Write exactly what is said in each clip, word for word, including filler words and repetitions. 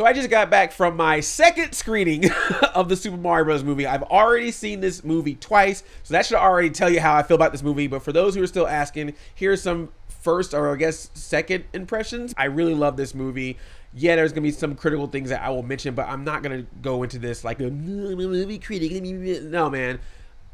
So I just got back from my second screening of the Super Mario Bros. Movie. I've already seen this movie twice, so that should already tell you how I feel about this movie. But for those who are still asking, here's some first, or I guess second impressions. I really love this movie. Yeah, there's gonna be some critical things that I will mention, but I'm not gonna go into this like a movie critic. No, man.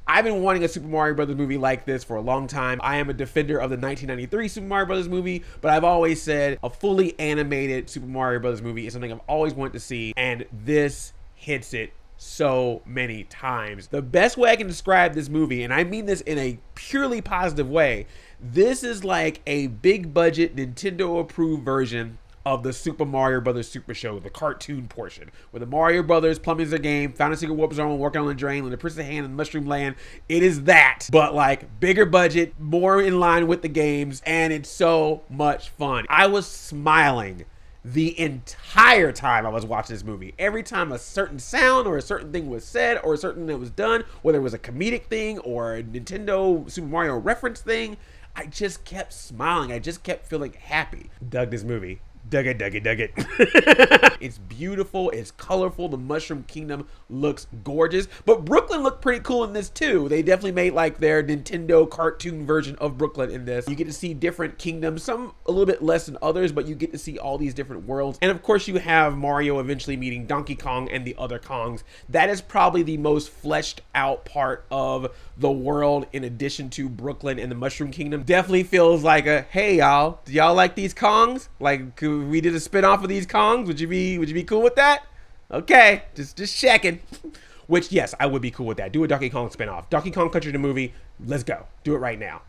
I've been wanting a Super Mario Bros. Movie like this for a long time. I am a defender of the nineteen ninety-three Super Mario Bros. Movie, but I've always said a fully animated Super Mario Bros. Movie is something I've always wanted to see, and this hits it so many times. The best way I can describe this movie, and I mean this in a purely positive way, this is like a big budget Nintendo approved version of the Super Mario Brothers Super Show, the cartoon portion, where the Mario Brothers plumbing their game, found a secret warp zone, working on the drain, and the Prince of Hand and Mushroom Land. It is that, but like bigger budget, more in line with the games, and it's so much fun. I was smiling the entire time I was watching this movie. Every time a certain sound or a certain thing was said or a certain thing was done, whether it was a comedic thing or a Nintendo Super Mario reference thing, I just kept smiling. I just kept feeling happy. Dug this movie. Dug it, dug it, dug it. It's beautiful, it's colorful, the Mushroom Kingdom looks gorgeous, but Brooklyn looked pretty cool in this too. They definitely made like their Nintendo cartoon version of Brooklyn in this. You get to see different kingdoms, some a little bit less than others, but you get to see all these different worlds. And of course you have Mario eventually meeting Donkey Kong and the other Kongs. That is probably the most fleshed out part of the world in addition to Brooklyn and the Mushroom Kingdom. Definitely feels like a, hey y'all, do y'all like these Kongs? Like, could we did a spin-off of these Kongs, would you be would you be cool with that? Okay, just just checking. Which, yes, I would be cool with that. Do a Donkey Kong spinoff. Donkey Kong Country the movie, let's go. Do it right now.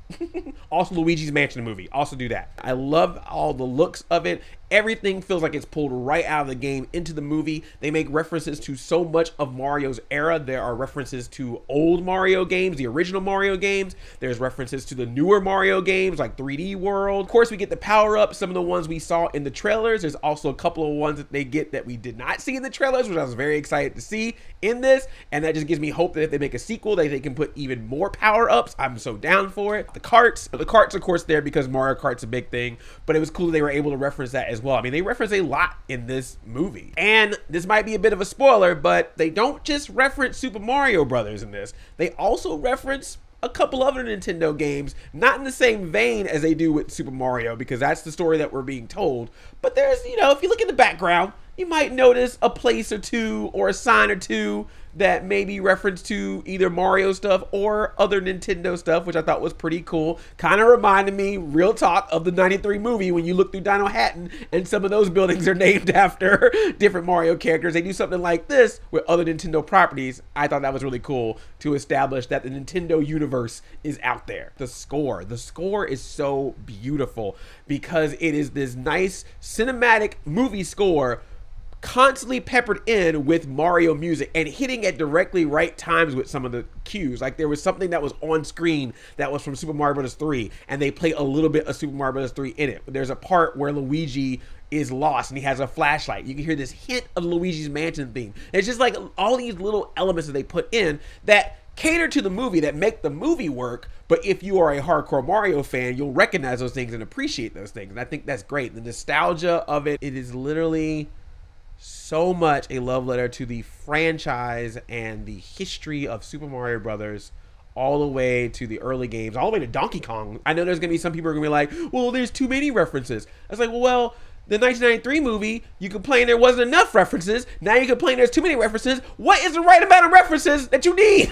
Also, Luigi's Mansion the movie, also do that. I love all the looks of it. Everything feels like it's pulled right out of the game into the movie. They make references to so much of Mario's era. There are references to old Mario games, the original Mario games. There's references to the newer Mario games, like three D World. Of course, we get the power-ups, some of the ones we saw in the trailers. There's also a couple of ones that they get that we did not see in the trailers, which I was very excited to see in this. And that just gives me hope that if they make a sequel, that they can put even more power-ups. I'm so down for it. The carts, the carts, of course, there because Mario Kart's a big thing, but it was cool that they were able to reference that as well. I mean, they reference a lot in this movie. And this might be a bit of a spoiler, but they don't just reference Super Mario Brothers in this. They also reference a couple other Nintendo games, not in the same vein as they do with Super Mario, because that's the story that we're being told. But there's, you know, if you look in the background, you might notice a place or two or a sign or two that may be referenced to either Mario stuff or other Nintendo stuff, which I thought was pretty cool. Kind of reminded me, real talk, of the ninety-three movie when you look through Dino Hatton and some of those buildings are named after different Mario characters. They do something like this with other Nintendo properties. I thought that was really cool to establish that the Nintendo universe is out there. The score, the score is so beautiful because it is this nice cinematic movie score constantly peppered in with Mario music and hitting at directly right times with some of the cues. Like there was something that was on screen that was from Super Mario Bros. three and they play a little bit of Super Mario Bros. three in it. There's a part where Luigi is lost and he has a flashlight. You can hear this hint of Luigi's Mansion theme. And it's just like all these little elements that they put in that cater to the movie, that make the movie work, but if you are a hardcore Mario fan, you'll recognize those things and appreciate those things. And I think that's great. The nostalgia of it, it is literally so much a love letter to the franchise and the history of Super Mario Brothers, all the way to the early games, all the way to Donkey Kong. I know there's gonna be some people who are gonna be like, well, there's too many references. I was like, well, the nineteen ninety-three movie, you complain there wasn't enough references. Now you complain there's too many references. What is the right amount of references that you need?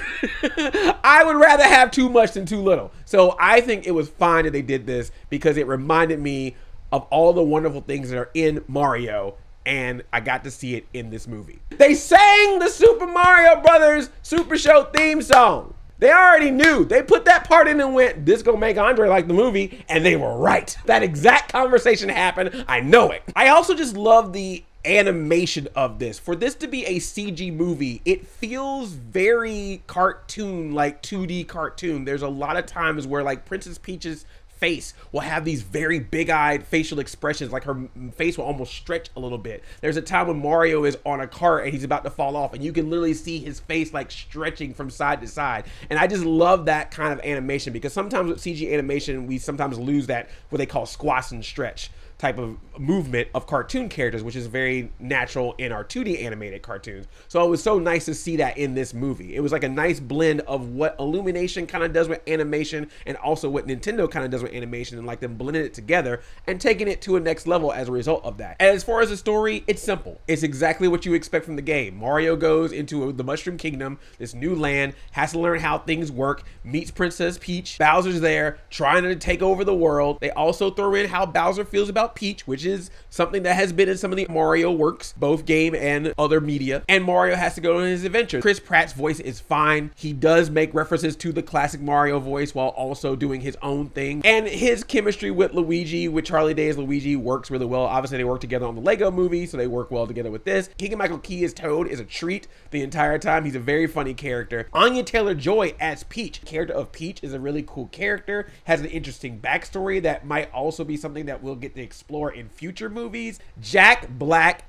I would rather have too much than too little. So I think it was fine that they did this because it reminded me of all the wonderful things that are in Mario, and I got to see it in this movie. They sang the Super Mario Brothers Super Show theme song. They already knew. They put that part in and went, this gonna make Andre like the movie, and they were right. That exact conversation happened, I know it. I also just love the animation of this. For this to be a C G movie, it feels very cartoon, like two D cartoon. There's a lot of times where like Princess Peach's face will have these very big-eyed facial expressions, like her face will almost stretch a little bit. There's a time when Mario is on a cart and he's about to fall off and you can literally see his face like stretching from side to side. And I just love that kind of animation because sometimes with C G animation, we sometimes lose that what they call squash and stretch. type of movement of cartoon characters, which is very natural in our two D animated cartoons. So it was so nice to see that in this movie. It was like a nice blend of what Illumination kind of does with animation and also what Nintendo kind of does with animation, and like them blending it together and taking it to a next level as a result of that. As far as the story, it's simple. It's exactly what you expect from the game. Mario goes into the Mushroom Kingdom, this new land, has to learn how things work, meets Princess Peach. Bowser's there trying to take over the world. They also throw in how Bowser feels about Peach, which is something that has been in some of the Mario works, both game and other media. And Mario has to go on his adventure. Chris Pratt's voice is fine. He does make references to the classic Mario voice while also doing his own thing. And his chemistry with Luigi, with Charlie Day's Luigi, works really well. Obviously, they work together on the Lego Movie, so they work well together with this. Keegan Michael Key as Toad is a treat the entire time. He's a very funny character. Anya Taylor-Joy as Peach. The character of Peach is a really cool character, has an interesting backstory that might also be something that we'll get to explore in future movies. Jack Black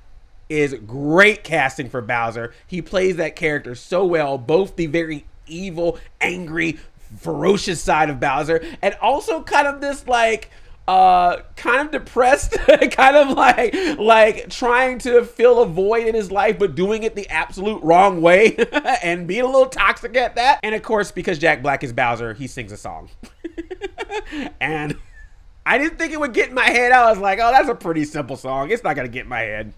is great casting for Bowser. He plays that character so well, both the very evil, angry, ferocious side of Bowser, and also kind of this like uh kind of depressed kind of like like trying to fill a void in his life but doing it the absolute wrong way and being a little toxic at that. And of course, because Jack Black is Bowser, he sings a song. And I didn't think it would get in my head. I was like, oh, that's a pretty simple song. It's not gonna get in my head.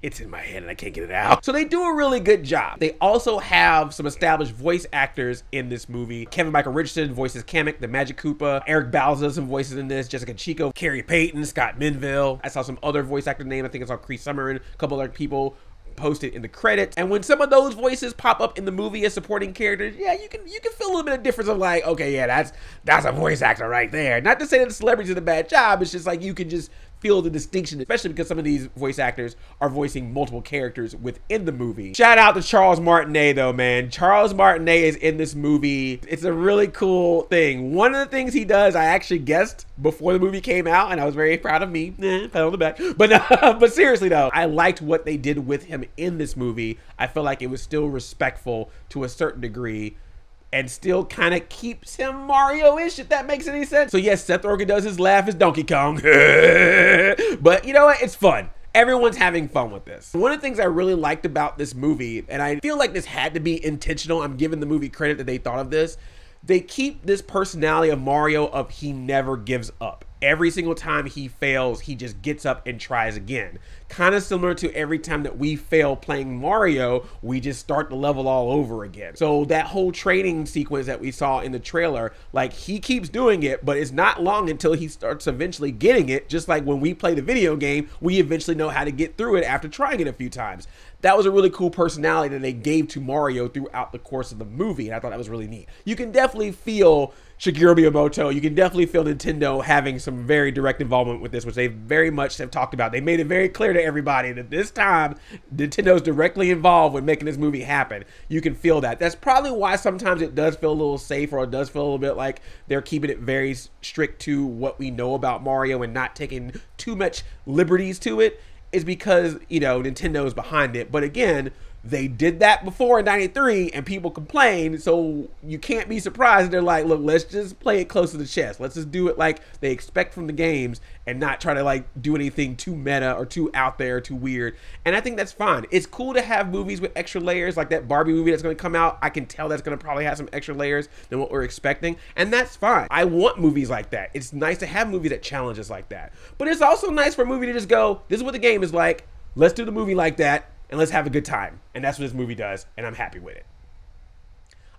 It's in my head and I can't get it out. So they do a really good job. They also have some established voice actors in this movie. Kevin Michael Richardson voices Kamek, the Magic Koopa. Eric Bowles does some voices in this. Jessica Chico, Carrie Payton, Scott Minville. I saw some other voice actor name. I think I saw Cree Summerin, a couple other people posted in the credits. And when some of those voices pop up in the movie as supporting characters, yeah, you can you can feel a little bit of difference of like, okay, yeah, that's that's a voice actor right there. Not to say that the celebrities did a bad job, it's just like you can just feel the distinction, especially because some of these voice actors are voicing multiple characters within the movie. Shout out to Charles Martinet though, man. Charles Martinet is in this movie. It's a really cool thing. One of the things he does, I actually guessed before the movie came out, and I was very proud of me. Eh, pat on the back. But, uh, but seriously though, I liked what they did with him in this movie. I feel like it was still respectful to a certain degree and still kind of keeps him Mario-ish, if that makes any sense. So yes, Seth Rogen does his laugh as Donkey Kong, but you know what, it's fun. Everyone's having fun with this. One of the things I really liked about this movie, and I feel like this had to be intentional, I'm giving the movie credit that they thought of this, they keep this personality of Mario of he never gives up. Every single time he fails, he just gets up and tries again. Kind of similar to every time that we fail playing Mario, we just start the level all over again. So that whole training sequence that we saw in the trailer, like he keeps doing it, but it's not long until he starts eventually getting it. Just like when we play the video game, we eventually know how to get through it after trying it a few times. That was a really cool personality that they gave to Mario throughout the course of the movie, and I thought that was really neat. You can definitely feel Shigeru Miyamoto, you can definitely feel Nintendo having some very direct involvement with this, which they very much have talked about. They made it very clear to everybody that this time, Nintendo's directly involved with making this movie happen. You can feel that. That's probably why sometimes it does feel a little safe, or it does feel a little bit like they're keeping it very strict to what we know about Mario and not taking too much liberties to it, is because, you know, Nintendo's behind it. But again, they did that before in ninety-three and people complained, so you can't be surprised. They're like, look, let's just play it close to the chest. Let's just do it like they expect from the games and not try to like do anything too meta or too out there or too weird. And I think that's fine. It's cool to have movies with extra layers, like that Barbie movie that's gonna come out. I can tell that's gonna probably have some extra layers than what we're expecting, and that's fine. I want movies like that. It's nice to have movies that challenge us like that. But it's also nice for a movie to just go, this is what the game is like, let's do the movie like that, and let's have a good time. And that's what this movie does, and I'm happy with it.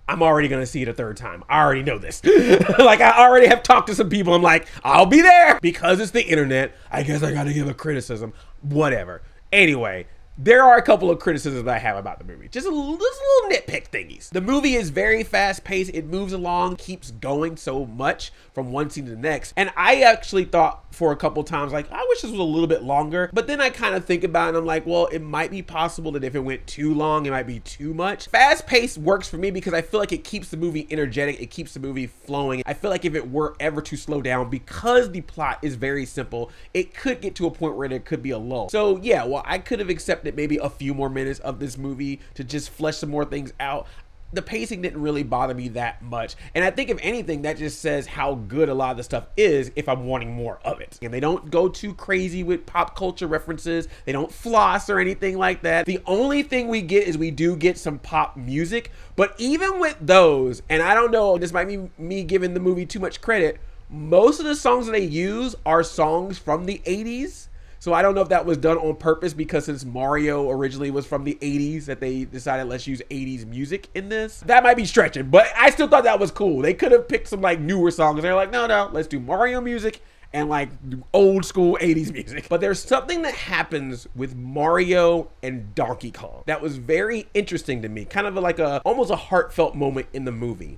I'm already gonna see it a third time. I already know this. Like, I already have talked to some people. I'm like, I'll be there. Because it's the internet, I guess I gotta give a criticism, whatever. Anyway, there are a couple of criticisms I have about the movie. Just a, little, just a little nitpick thingies. The movie is very fast paced. It moves along, keeps going so much from one scene to the next. And I actually thought for a couple times, like, I wish this was a little bit longer. But then I kind of think about it and I'm like, well, it might be possible that if it went too long, it might be too much. Fast paced works for me because I feel like it keeps the movie energetic. It keeps the movie flowing. I feel like if it were ever to slow down, because the plot is very simple, it could get to a point where there could be a lull. So yeah, well, I could have accepted maybe a few more minutes of this movie to just flesh some more things out. the pacing didn't really bother me that much. And I think if anything, that just says how good a lot of the stuff is if I'm wanting more of it. And they don't go too crazy with pop culture references. They don't floss or anything like that. The only thing we get is we do get some pop music, but even with those, and I don't know, this might be me giving the movie too much credit, most of the songs that they use are songs from the eighties. So I don't know if that was done on purpose, because since Mario originally was from the eighties, that they decided let's use eighties music in this. That might be stretching, but I still thought that was cool. They could have picked some like newer songs. They're like, no, no, let's do Mario music and like old school eighties music. But there's something that happens with Mario and Donkey Kong that was very interesting to me. Kind of like a, almost a heartfelt moment in the movie.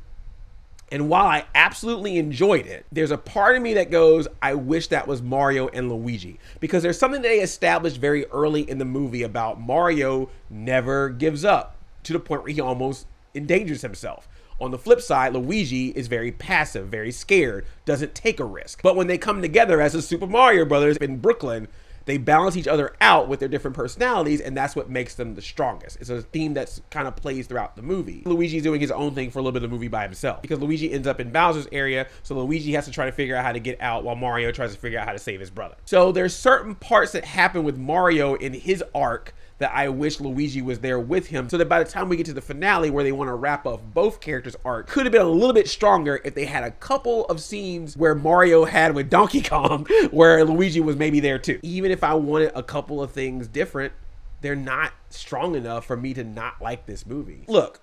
And while I absolutely enjoyed it, there's a part of me that goes, I wish that was Mario and Luigi. Because there's something that they established very early in the movie about Mario never gives up, to the point where he almost endangers himself. On the flip side, Luigi is very passive, very scared, doesn't take a risk. But when they come together as the Super Mario Brothers in Brooklyn, they balance each other out with their different personalities, and that's what makes them the strongest. It's a theme that's kind of plays throughout the movie. Luigi's doing his own thing for a little bit of the movie by himself, because Luigi ends up in Bowser's area, so Luigi has to try to figure out how to get out while Mario tries to figure out how to save his brother. So there's certain parts that happen with Mario in his arc that I wish Luigi was there with him, so that by the time we get to the finale where they want to wrap up both characters' arc, could have been a little bit stronger if they had a couple of scenes where Mario had with Donkey Kong, where Luigi was maybe there too. Even if I wanted a couple of things different, they're not strong enough for me to not like this movie. Look,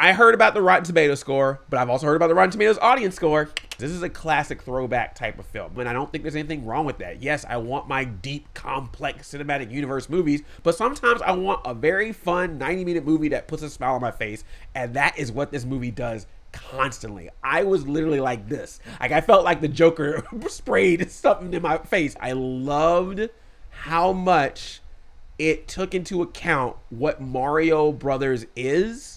I heard about the Rotten Tomatoes score, but I've also heard about the Rotten Tomatoes audience score. This is a classic throwback type of film, and I don't think there's anything wrong with that. Yes, I want my deep, complex cinematic universe movies, but sometimes I want a very fun ninety minute movie that puts a smile on my face, and that is what this movie does constantly. I was literally like this. Like, I felt like the Joker sprayed something in my face. I loved how much it took into account what Mario Brothers is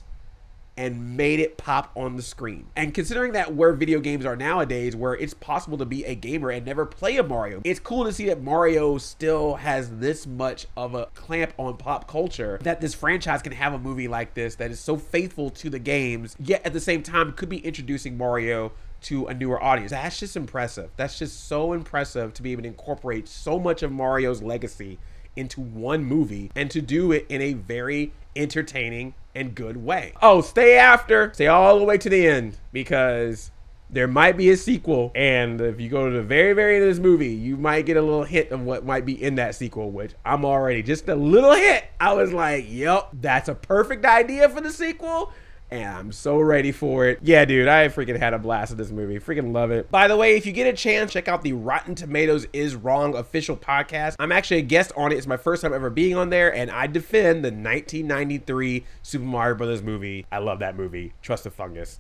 and made it pop on the screen. And considering that where video games are nowadays, where it's possible to be a gamer and never play a Mario, it's cool to see that Mario still has this much of a clamp on pop culture, that this franchise can have a movie like this that is so faithful to the games, yet at the same time could be introducing Mario to a newer audience. That's just impressive. That's just so impressive to be able to incorporate so much of Mario's legacy into one movie, and to do it in a very entertaining and good way. Oh, stay after, stay all the way to the end, because there might be a sequel, and if you go to the very, very end of this movie, you might get a little hint of what might be in that sequel, which I'm already, just a little hint, I was like, yep, that's a perfect idea for the sequel. And I'm so ready for it. Yeah, dude, I freaking had a blast with this movie. Freaking love it. By the way, if you get a chance, check out the Rotten Tomatoes Is Wrong official podcast. I'm actually a guest on it. It's my first time ever being on there, and I defend the nineteen ninety-three Super Mario Brothers movie. I love that movie. Trust the fungus.